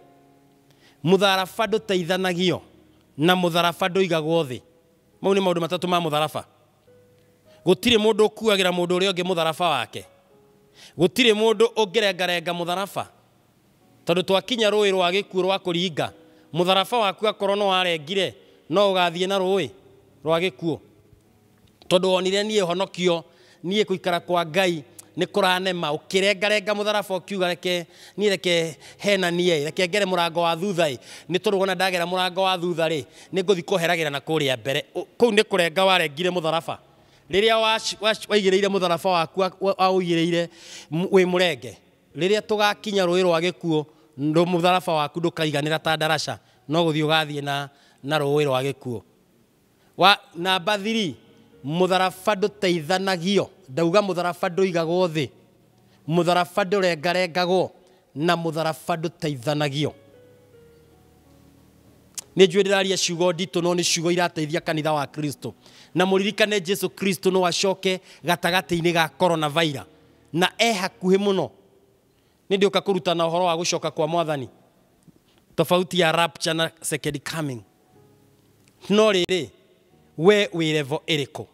mutharafa nduteithanagio na mutharafa nduigagwo thi mau ni maundu matatu ma mutharafa gutire mundu ukuagira mundu uri onge mutharafa wake gutire mundu ongerengarenga mutharafa tondu twakinya ruwi rwa gikuo rwa kuringa mutharafa waku akoro no arengire no ugathie na ruwi rwa gikuo tondu wonire nie honokio nie kuikara kwa ngai ni kuranema ukirengarenga mutharafa ukiuga reke nie reke hena nie reke ngere murango wa thuthai ni tondu wona ndagera murango wa thutha ri ni nguthi kuheragira na kuria mbere kuu ni kurenga warengire mutharafa riria waigireire mutharafa waku augireire wi murenge riria tugakinya ruwi rwa gikuo ndu mutharafa waku ndukaiganira ta darasha no guthii ugathii na ruwi rwa gikuo wa namba 3 mutharabado teithanagio ndauga mutharabado igagwo thi mutharabado rengarengagwo na mutharabado teithanagio Nejuediraria ciugo ndito no ni ciugo irateithia kanitha wa Kristo na muririkane Jesu Kristo no acoke gatagati-ini ga coronavirus na hakuhi muno ni ndioka kuruta na uhoro wa gucoka kwa Mwathani tofauti ya rapture na second coming no riri we wirevo eriko.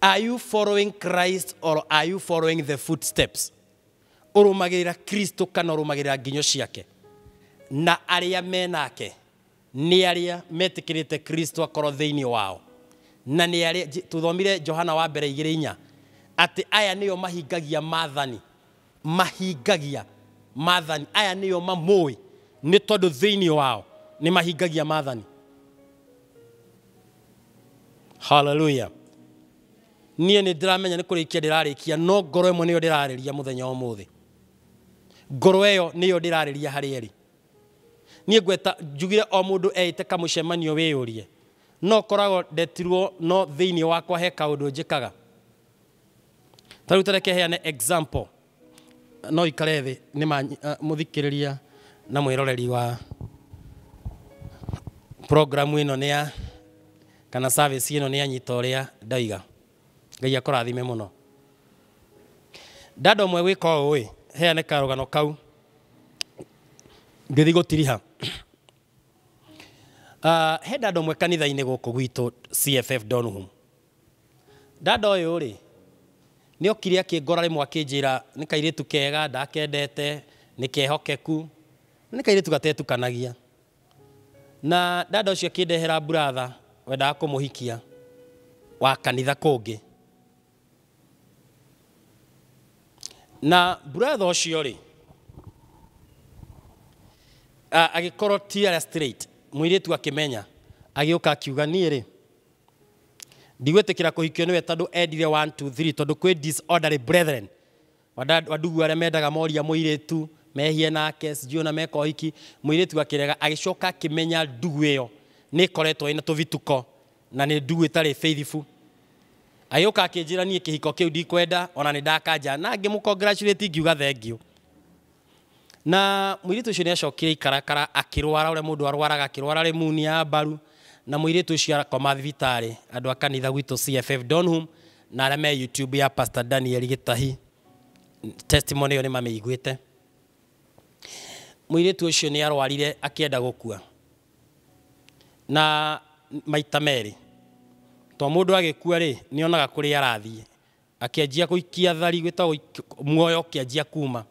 Are you following Christ or are you following the footsteps? Urumagira Kristo kana urumagira nginyo ciake na aria menake ni aria metikirite Kristo akoro theini wao na ni aria tuthomire Johana wa mbere 2:4 ati aya niyo mahingagia Maathani aya niyo mamoi ni tondu theini wao ni mahingagia Maathani. Hallelujah. Nie ni ndiramenya ni kurikia ndirarikia no ngoro imwe niyo ndirariria muthenya umuthi ngoro eyo niyo ndirariria harieri nie gweta njugire o mundu eite kamucemanio wiyurie no korago ndetirwo no thiini wakwa he kaundu njikaga tarutare keheane example no ikarethi ni muthikiriria na mwiroreri wa programu ino ni ya kana service ino ni anyita uria ndaiga ngai akorathime muno dado mwe wika uwi heane karugano kau ngithigo tiriha he dado mwe kanitha-ini guku gwitu CFF Donhum dado uyu ri ni okire akingora rimwe akinjira ni kairitu kega ndakendete ni kehokeku ni kairitu gatetukanagia na dado ucio akindehera brother wendaga kumuhikia wa kanitha kungi na brother ucio ri agikoro tiara straight muiretu akimenya agiuka akiuga ni ri ndigwetikira kuhikio ni we tondu endire 1 2 3 tondu kwi disorderly brethren wadugu aria mendaga moria muiretu mehie nake sijui na meko hiki muiretu akirega agicoka akimenya ndugu iyo ni koretwo ina tuvituko na ni ndugu itari faithful agiuka akinjira nie kihiko kiu ndikwenda ona ni ndakanja na ngimukongratulate ngiuga thank you na muiritu ucio ni acokire ikarakara akirwara ure mundu arwaraga akirwara rimuni ya baru na muiritu ucio akoma thibitari andu akanitha gwitu CFF Donhum na arame YouTube ya Pastor Daniel Gitahi testimony yo ni mameiguite muiritu ucio ni arwarire akienda gukua na maita meri to mundu agikua ri ni onaga kuri arathie akianjia kuikia thari gwita muoyo kianjia kuma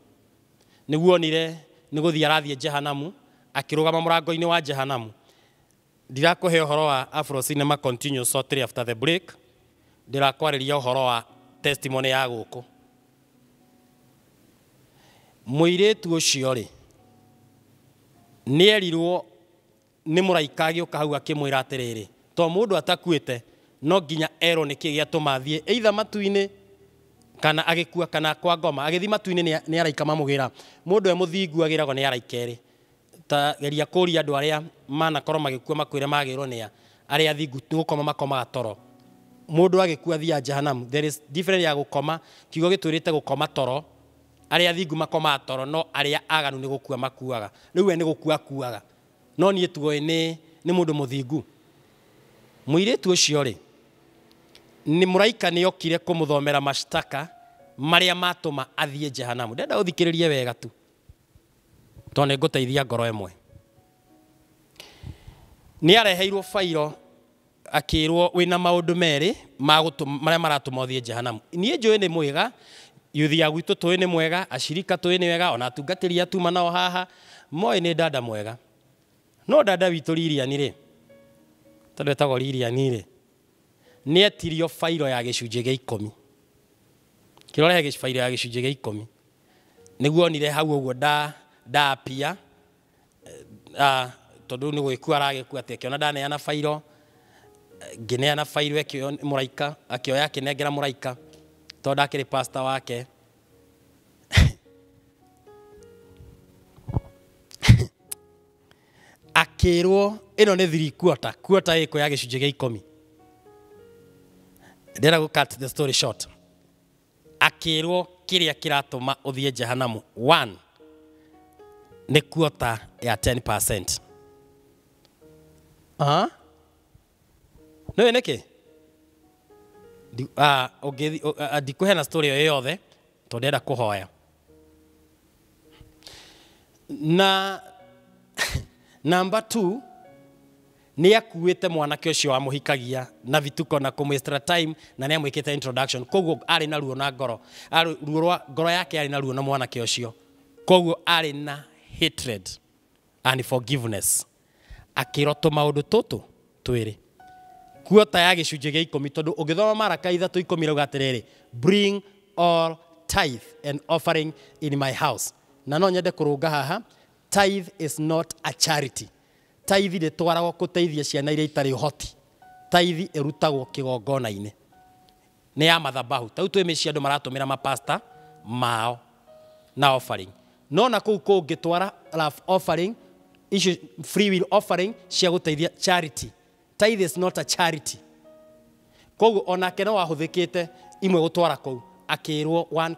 niguonire niguthia rathie jehanamu akirugama murango-ini wa jehanamu ndirakuhe uhoro wa afro cinema continue shortly after the break ndirakwariria uhoro wa testimony ya guku muiretu ucio ri nierirwo ni muraika agiuka hau akimwira atiriri to mundu atakuite no nginya ero niki giatumathie either matu-ini kana agikua kana kwa ngoma agithi matu-ini ni araika mamugira mundu e muthingu agirago ni araikeri ta geria kuria andu aria mana koro magikua makwire magirwo ni aria thingu gukoma makoma toro mundu agikua thia jehanamu there is different ya gukoma kiugo gitwirite gukoma toro aria thingu makoma toro no aria aganu ni gukua makuaga riu we ni gukua kuaga no nie tuoe ni mundu muthingu muiretu ucio ri ni muraika ni okire kumuthomera mashtaka maria matuma athie jehanamu ndenda uthikiririe wega tu to ne nguteithia ngoro emwe ni areheirwo fairo akirwo wina maundu meri magutuma maria maratuma athie jehanamu nie njui ni mwega yuthia gwitu tui ni mwega ashirika tui ni wega ona tungatiria tuma nao haha moi ni dada mwega no dada witu Lilian ri tondu etagwo Lilian ri nie tirio fairo ya gicunje ge 10 kirore ge fairo ya gicunje ge 10 niguonire hau uguo ndapia tondu ni gwikua aragikua tekiona ndaneana fairo ngineana fairo ekio muraika akioya akinengera muraika tondu akiri pastor wake akirwo ino ni thiri kuota iko ya gicunje ge 10 Ndira gucut the story short. Akirwo kiria kiratuma uthie jehanamu 1 ni quarter ya 10%. Ah? No eneke. Ndikuhe na story yo yothe tondenda kuhoya. Na number 2 ni akuwete mwanake ucio wa muhikagia na vituko na kumwestra time na ni amwikite introduction koguo ari na ruo na ngoro ari ruo ngoro yake ari na ruo na mwanake ucio koguo ari na hatred and forgiveness akiroto maundu tutu twiri kuota ya gicunje ge 10 tondu ungithoma maraka 3:10 rugatiriri bring all tithe and offering in my house na no nyende kurunga haha tithe is not a charity. Tithe de twarago kuteithia ciana iria itari hoti. Tithe erutagwo kigongona-ini. Ni ya mathabahu. Tau twi mici andu maratumira mapasta mao na offering. No na kuu kungitwara love offering, issue free will offering cia guteithia charity. Tithe is not a charity. Koguo onake no wahuthikite imwe gutwara kuu akirwo 1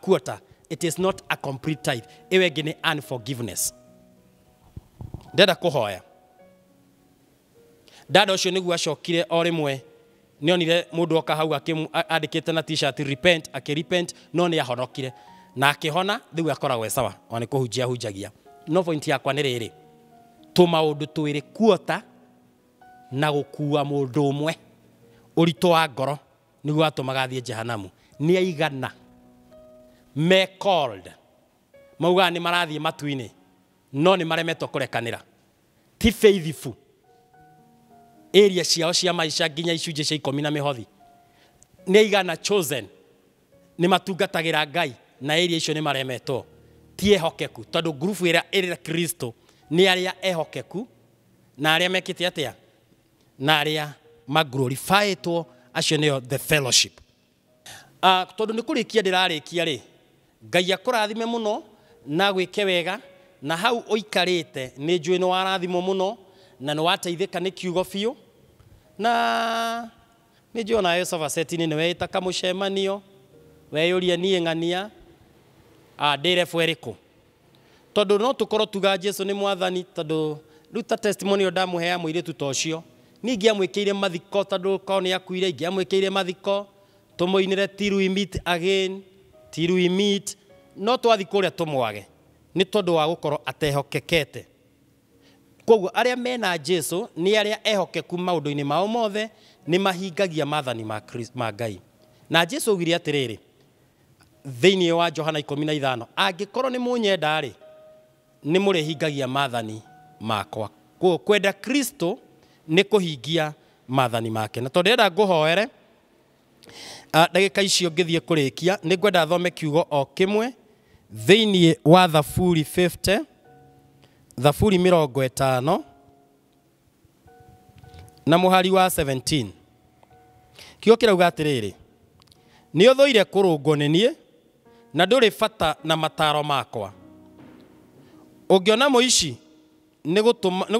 quarter. It is not a complete tithe. Ewe gene unforgiveness. Dada kuhoya. Dada ucio niguo acokire orimwe nionire mundu okahau akimandikite na t-shirt repent akirepent no ni ahonokire na akihona thiu akoragwe sawa oni kuhunjia hunjagia no point yakwa ni riri tu maundu twiri kuota na gukua mundu umwe urito wa ngoro niguo atumaga thie jehanamu ni aigana me called mauga ni marathie matuini no ni maremeto kurekanira ti faithful area ciao cia maisha nginya icunje cia 10 na mihothi ni aigana chosen ni matungatagira ngai na area icio ni maremeto ti ehokeku tondu group ira ira Kristo ni aria ehokeku na aria mekite atia na aria maglorifyetwo acio ni the fellowship tondu ni kurikia ndirarikia ri ngai akurathime muno na gwike wega na hau oikarite ni njui ni warathimo muno na ni wateithika ni kiugo fiu na ni njui ona Yosava setini ni weita kamucemanio weyurie nie ngania ndire fweriko tondu no tukoro tuga Jesu ni mwathani tondu ruta testimony ndamuhea muiretu tocio ni ngiamwikire mathiko tondu ko ni akuire ngiamwikire mathiko tumoinire till we meet again till we meet no twathikuria tumwage ni tondu wa gukoro atehokekete koguo aria mena Jesu ni aria ehokeku maundu-ini mao mothe ni mahingagia mathani ma Kristo ma Ngai na Jesu ugire atiriri thiini wa Johana 15 angikoro ni munyenda ri ni murihingagia mathani makwa koguo kwenda Kristo ni kuhingia mathani make na tondu enda nguhoere dagika icio ngithie kurikia ni ngwenda thome kiugo o kimwe thiini wa Thaburi 50 Thaburi 50 na muhari wa 17 kiugo kirauga atiriri ni uthoire kurungwo ni nie na nduri fata na mataro makwa ungiona muici ni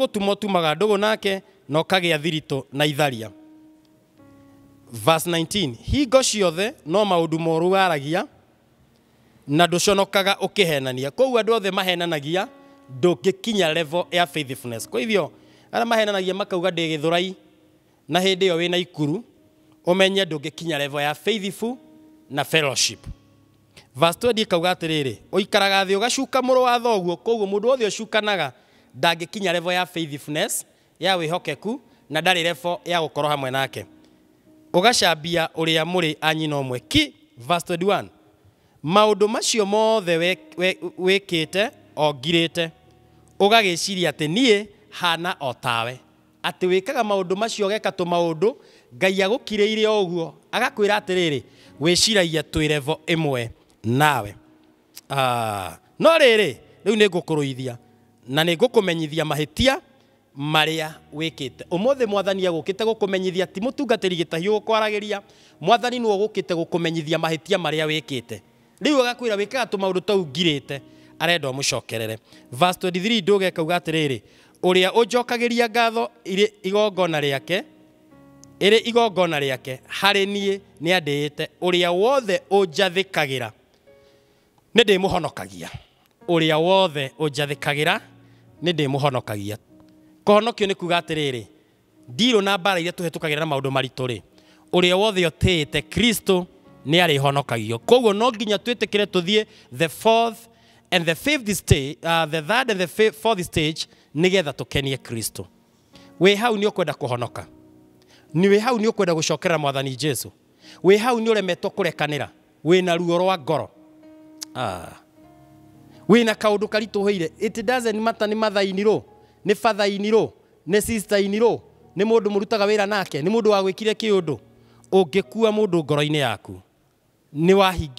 gutuma tumaga ndugu nake na ukagia thirito na itharia verse 19 hingo ciothe no maundu moru aragia na nduconokaga ukihenania koguo andu othe mahenanagia ndungikinya level ya faithfulness kwa hivyo ara mahenanagia makauga ndigithurai na hindi yo wina ikuru umenye ndungikinya level ya faithful na fellowship verse 20 kauga atiriri uikaraga thi ugacuka muru wa thoguo koguo mundu othe ucukanaga ndangikinya level ya faithfulness ya wihokeku na ndari level ya gukoro hamwe nake ugacambia uria muri anyina omwe ki verse 21 maundu macio mothe wekite o ngirite ugagiciria ati nie hana otawe ati wikaga maundu macio geka tu maundu ngai agukireire oguo agakwira atiriri wiciragia twirevo imwe nawe no riri riu ni ngukuruithia na ni ngukumenyithia mahitia maria wikite umuthe mwathani agukite gukumenyithia ti mutungatiri Gitahi ukwaragiria mwathani no gukite gukumenyithia mahitia maria wikite riu agakwira wikaga tu maundu tau ngirite arenda mucokerere verse 23 ndugeka uga atiriri uria unjokagiria ngatho iri igongona riake ere igongona riake hari nie ni andiite uria wothe unjathikagira ni ndimuhonokagia uria wothe unjathikagira ni ndimuhonokagia kohonokio ni kuga atiriri ndiro na bara iria tuhetukagira na maundu maritu ri uria wothe otiite Kristo ni arihonokagio koguo no nginya twitikire tuthie the third and the fourth stage nigetha tukenie Kristo we hau ni ukwenda kuhonoka niwe hau ni ukwenda gucokera mwathani Jesu we hau ni uremetwo kurekanira we na ruo rwa ngoro we na kaundu karitu hoire it doesn't matter ni mathaini ro ni fathaini ro ni sisteraini ro ni mundu murutaga wira nake ni mundu wa gwikire kiundu ungikua mundu ngoro-ini yaku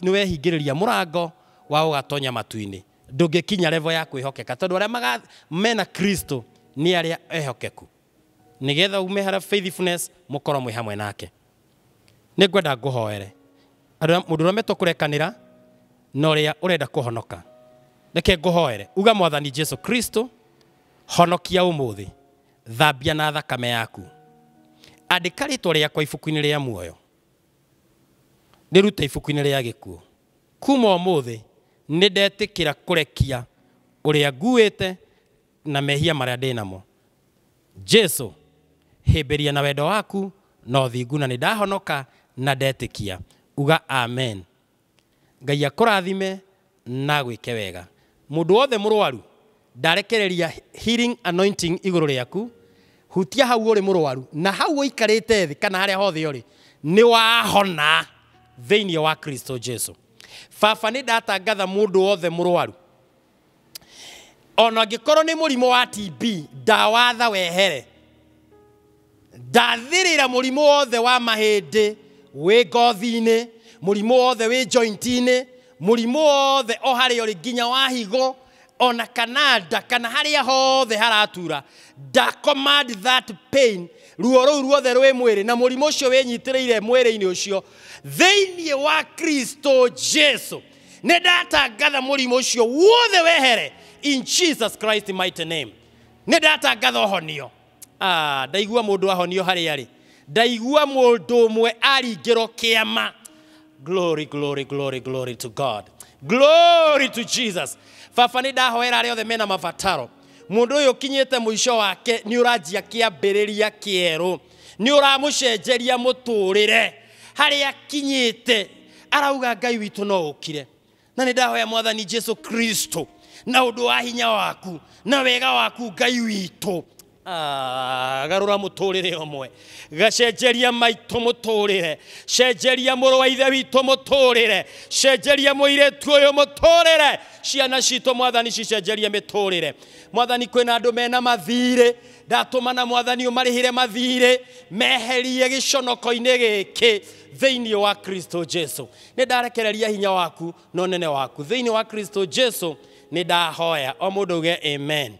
ni wehingiriria murango wa ugatonya matuini ndungikinya level ya kwihokeka tondu aria mena Kristo ni aria ehokeku nigetha ume hara faithfulness mukoro mwi hamwe nake ni ngwenda nguhoere mundu ura meto kurekanira na uria urenda kuhonoka reke nguhoere uga mwathani Jesu Kristo honokia umuthi thambia na thakame yaku andika ritwa riakwa ibuku-ini ria muoyo ndirute ibuku-ini ria gikuo kuma umuthi ni ndetikira kurekia uria nguite na mehia maria ndinamo Jesu heberia na wendo waku no thinguna ni ndahonoka na ndetikia uga amen ngai akurathime na gwike wega mundu wothe murwaru ndarekereria healing anointing iguru riaku hutia hau uri murwaru na hau uikarite thi kana haria hothe uri ni wahona thini wa Kristo Jesu baba ni ndatangatha mundu wothe murwaru ona ngikoro ni murimo wa TB ndawatha wehere ndathirira murimo wothe wa mahindi we ngothine murimo wothe we jointine murimo wothe o haria uri nginya wa higo ona kanada kana haria hothe haratura da command that pain ruo ruu ruothe rwe mwiri na murimo ucio wenyitireire mwiri-ini ucio theinie wa Kristo Jesu ne ndatangatha murimo ucio wothe wehere in Jesus Christ mighty name ne ndatangatha honio ndaigua mundu ahonio haria ri ndaigua mundu mwe aringiro kiama glory glory glory glory to God glory to Jesus baba ni ndahoera aria othe mena mabataro mundu uyu kinyete muisho wake ni urajia kiambiriria kieru ni uramucenjeria muturire haria kinyete arauga ngai witu no ukire na ni ndahoya mwathani Jesu Kristo na undu wa hinya waku na wega waku ngai witu garura muturire omwe gacenjeria maitu muturire cenjeria muru wa ithe witu muturire cenjeria muiretu uyu muturire ciana citu mwathani cicenjeria miturire mwathani kwina andu mena mathire ndatumana mwathani umarihire mathire meherie giconoko-ini giki theinie wa Kristo Jesu ni ndarekereria hinya waku no nene waku theinie wa Kristo Jesu ni ndahoya o mundu uge amen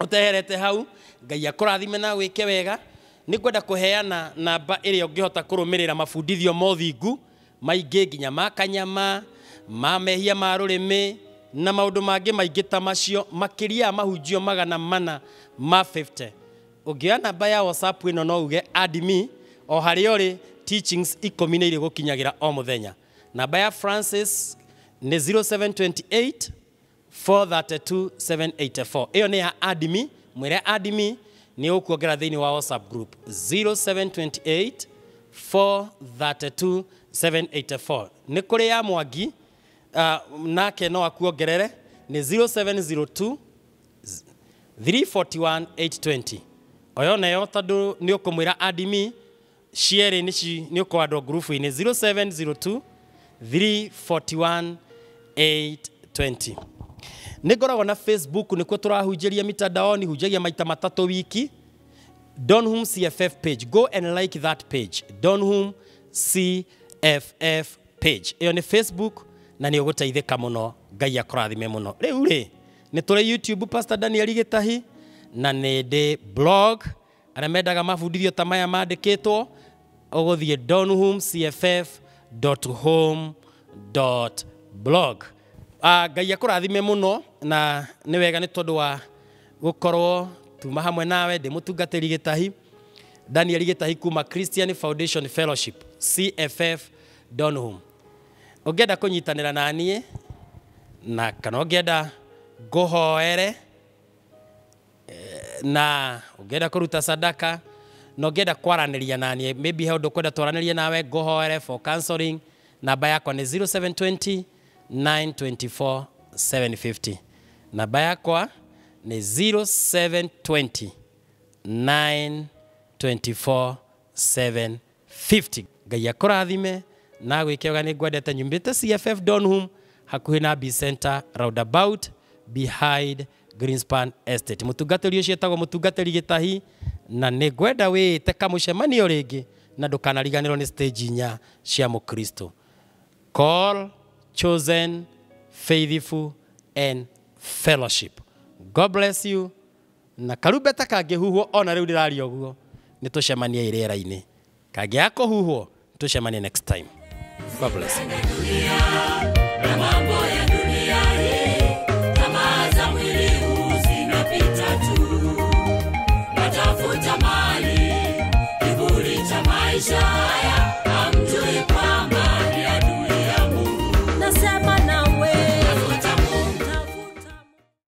uteherete hau ngai akurathime na wike wega ni kwenda kuheana namba iria ungihota kurumirira mafundithio mothingu maingi nginya makanyama mamehia ma rurimi na maundu mangi maingi ta macio makiria mahunjio magana mana ma 50 ungia namba ya WhatsApp ino no uge add me o haria uri teachings ikumi ni iri gukinyagira o muthenya namba ya Francis ni 0728 432 784 iyo ni ya add me mwire adimi ni ukuongera thini wa WhatsApp group 0728 432 784 ni kuri ya Mwangi nake no akuongerere ni 0702 341 820 oyo nayo tondu ni ukumwira adimi share ni ci ni ukwandwo group ini 0702 341 820 Nigoragwo na Facebook nikuo turahunjiria mitandaoni hunjagia maita matatu wiki Donhum CFF page go and like that page Donhum CFF page iyo ni Facebook na ni uguteithika muno ngai akurathime muno riu ri ni turi YouTube Pastor Daniel Gitahi na ni de blog ara mendaga mafundithio ta maya mandikitwo uguthie donhumcff.home.blog ngai akurathime muno na ni wega ni tondu wa gukorwo tuma hamwe nawe ndimutungatiri Gitahi Daniel Gitahi kuma Christian Foundation Fellowship CFF Donholm. Ogeda kunyitanira na anie na kanogeda gohoere na ogeda kuruta sadaka nogeda kwaraniria na anie maybe how dokoda twaraniria nawe gohoere for counseling namba yakwa ni 0720 924 750 namba yakwa ni 0720 924 750. Ngai akurathime na gwikega ni ngwendete nyumbite CFF Donholm hakuhi na B Center roundabout behind Greenspan Estate. Mutungateri ucio etagwo Mutungateri Gitahi na ni ngwenda wite kamucemanio ringi na ndukanariganirwo ni stage inya cia mukristo. Call, chosen, faithful and fellowship. God bless you. Na karubeta kangihuhwo ona riu ndirari oguo ni tucemanie irera-ini kangiako huhwo tucemanie next time. God bless you. Tama